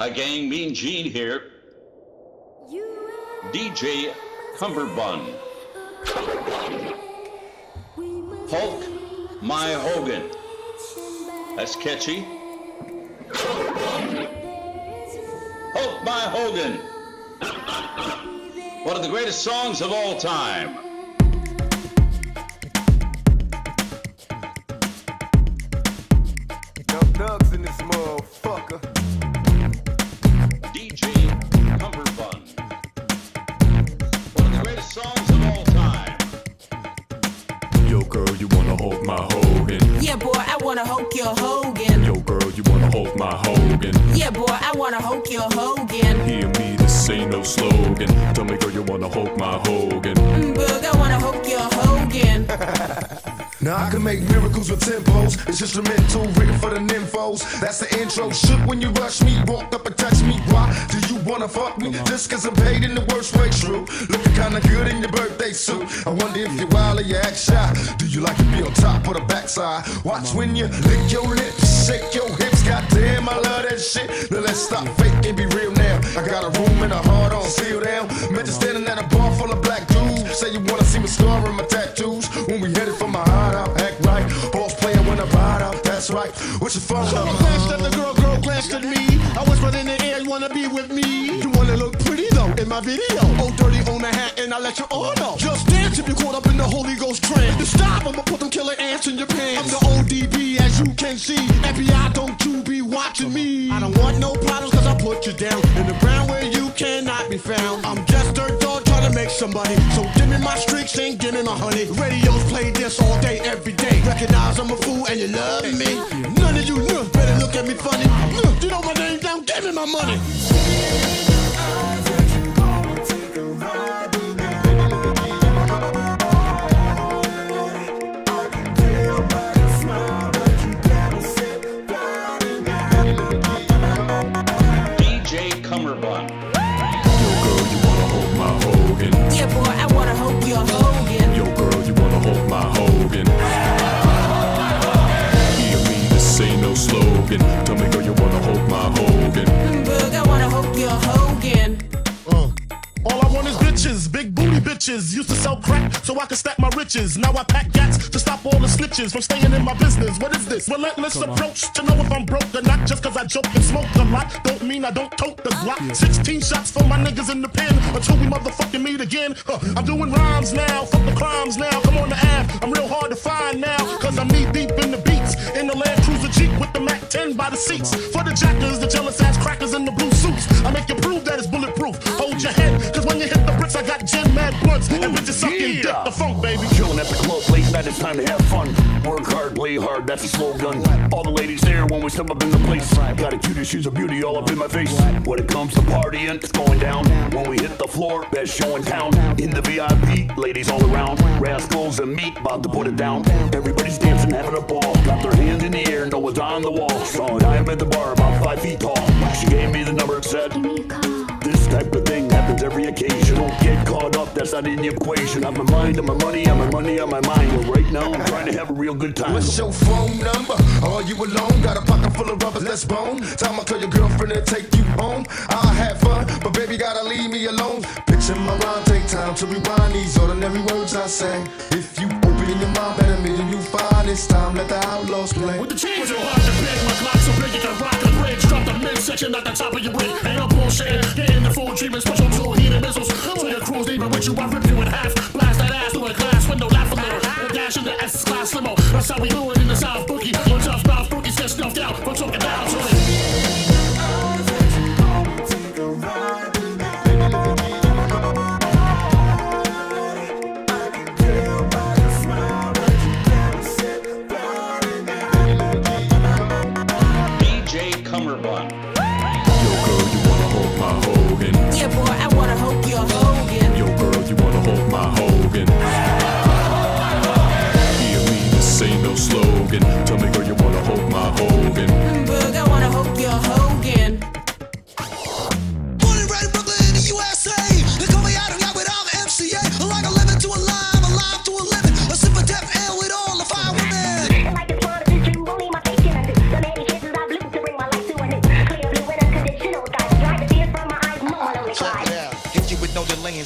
Hi gang, Mean Gene here. DJ Cummerbund. Hulk My Hogan. That's catchy. Hulk My Hogan. One of the greatest songs of all time. Young Doug's in this motherfucker. DJ Cummerbund. One of the greatest songs of all time. Yo girl, you wanna Hulk my Hogan? Yeah boy, I wanna Hulk your Hogan. Yo girl, you wanna Hulk my Hogan? Yeah boy, I wanna Hulk your Hogan. Hear me, this ain't no slogan. Tell me girl, you wanna Hulk my Hogan? Boog, I wanna Hulk your Hogan. Now I can make miracles with tempos. It's instrumental, written for the nymphos. That's the intro. Shook when you rush me, walk up and touch me. Why do you wanna fuck me? Just cause I'm paid in the worst way, true. Looking kinda good in your birthday suit. I wonder if you're wild or you act shy. Do you like to be on top or the backside? Watch when you lick your lips, shake your hips. Goddamn, I love that shit. Now let's stop fake and be real now. I got a room and a heart on seal down. Man, just standing at a bar full of black dudes. Say you wanna see me scar and my tattoos. When we headed for my act right, balls playing when I ride out, that's right. What's your phone? So I glanced at the girl, girl glanced at me. I was right in the air, you wanna be with me? You wanna look pretty though, in my video. Ol'Dirty on the hat and I let you all know. Just dance if you caught up in the Holy Ghost trance. You stop, I'ma put them killer ants in your pants. I'm the ODB as you can see. FBI, don't you be watching me. I don't want no problems cause I put you down in the ground where you cannot be found. I'm just dirt dog trying to make somebody. So give me my streaks and give me my honey. Radios play this all day, every day. Recognize I'm a fool and you love me. None of you better look at me funny. You know my name down, give me my money. DJ Cummerbund. Yo girl, you wanna Hulk my Hogan? Yeah boy, I wanna Hulk your Hogan. Yo girl, you wanna Hulk my Hogan? Hear me, this ain't no slogan. Tell me girl, you wanna Hulk my Hogan? Boog, I wanna Hulk your Hogan. All I want is bitches, big booty bitches. Used to sell crack so I could stack my riches. Now I pack gats to stop all the snitches from staying in my business. What is this? Relentless approach to know if I'm broke or not. Just cause I joke and smoke a lot don't mean I don't tote the block. 16 shots for my niggas in the pen until we motherfucking meet again. I'm doing rhymes now, fuck the crimes now. Come on the app, I'm real hard to find now. Cause I'm knee deep in the beats, in the Land Cruiser Jeep with the Mac 10 by the seats. For the jackers, the jealous ass crackers in the blue suits, I make you prove that it's bulletproof. Hold your head, cause when you hit the bricks, I got gin mad blunts. And bitches sucking dick, the funk, baby. Chillin' at the club late night, it's time to have fun. Work hard, play hard, that's a slogan. All the ladies there when we step up in the place. Got a cutie, she's a beauty all up in my face. When it comes to partying, it's going down. When we hit the floor, that's showing town. In the VIP, ladies all around. Rascals and meat, about to put it down. Everybody's dancing, having a ball. Got their hand in the air, no one's on the wall. Saw a dime at the bar, about 5 feet tall. She gave me the number and said, this type of thing happens every occasion. Don't get caught up, that's not in the equation. I'm my mind, on my money, I'm my money, on my mind. But right now I'm trying to have a real good time. What's your phone number? Are you alone? Got a pocket full of rubbers, let's bone. Time I call your girlfriend and take you home. I'll have fun, but baby gotta leave me alone. Picture my rhyme, take time to rewind these ordinary words I say. If you open in your mind, better me than you find. It's time, let the outlaws play. With the chains, you'll hide the bed. My clock's so big you can rock the bridge. Drop the midsection at the top of your brain. Ain't no bullshit, get in the full treatment. Special tool, heated missiles. So your crew's even with you, I rip you in half. Blast that ass through a glass window, laugh a little. We'll dash in the S-class limo. That's how we do it in the South Boogie. Your tough mouth boogies get snuffed out. We're talking about to it. Clear.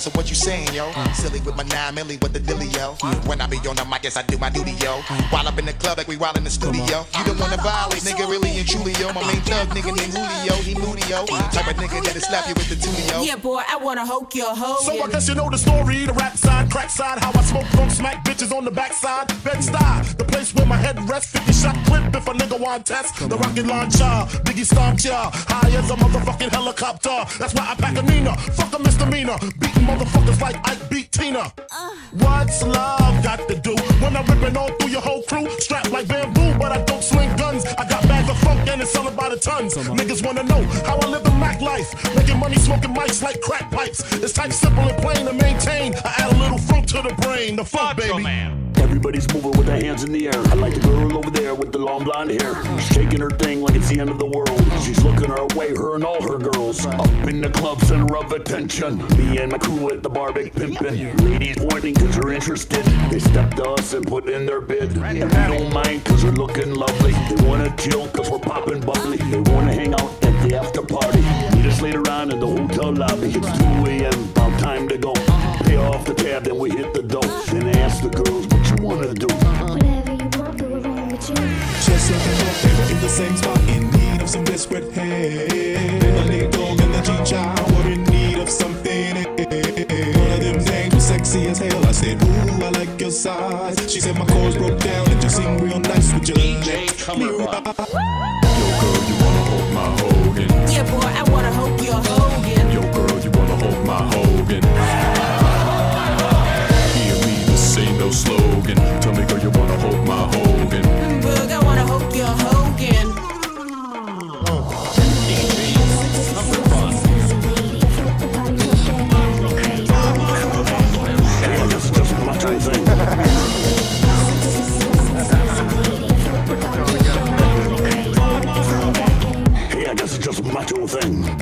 sense of what you saying, yo. Silly with my 9mm with the dilly, yo. When I be on the mic, yes, I do my duty, yo. While up in the club, like we wild in the studio. You don't wanna violate, nigga, really and truly, yo. My main thug, nigga named Julio, he moody, yo. Type of nigga that'll slap you with the tulio. Yeah, boy, I wanna hoke your hoe. So I guess you know the story, the rap side, crack side, how I smoke, funk, smack bitches on the backside. Bed-Stuy, the place where my head rests. 50-shot clip if a nigga want test. The rocket launcher, Biggie stomped ya, high as a motherfucking helicopter. That's why I pack a Nina, fuck a misdemeanor, beating motherfuckers like Ike beat Tina. What's love got to do when I'm ripping all through your whole crew? Strapped like bamboo, but I don't sling guns. I got bags of funk and it's selling by the tons. Niggas wanna know how I live the Mac life, making money smoking mics like crack pipes. It's type simple and plain to maintain. I add a little funk to the brain, the funk baby. Everybody's moving with their hands in the air. I like the girl over there with the long blonde hair. Shaking her thing like it's the end of the world. She's looking her way, her and all her girls. Up in the club, center of attention. Me and my crew at the bar, big pimpin'. Ladies pointing cause they're interested. They step to us and put in their bid. And we don't mind cause they're looking lovely. They wanna chill cause we're poppin' bubbly. They wanna hang out at the after party. Meet us later on in the hotel lobby. It's 2 a.m., about time to go. Pay off the tab, then we hit the dough. Then ask the girls what you wanna do. Whatever you want, do along with you. Just like a dog, they were in the same spot, in need of some desperate help. The little dog and the G-child were in need of something. One of them things was sexy as hell. I said, ooh, I like your size. She said my chords broke down and you seem real nice with your DJ Cummerbund. Yo girl, you wanna hold my Hogan? Yeah boy, I wanna hold your Hogan. Yo girl, you wanna hold my Hogan? Slogan, tell me girl you wanna hold my Hogan. Boog, I wanna hold your Hogan. DJ Cummerbund. That's just my thing. Hey, I guess it's just my thing.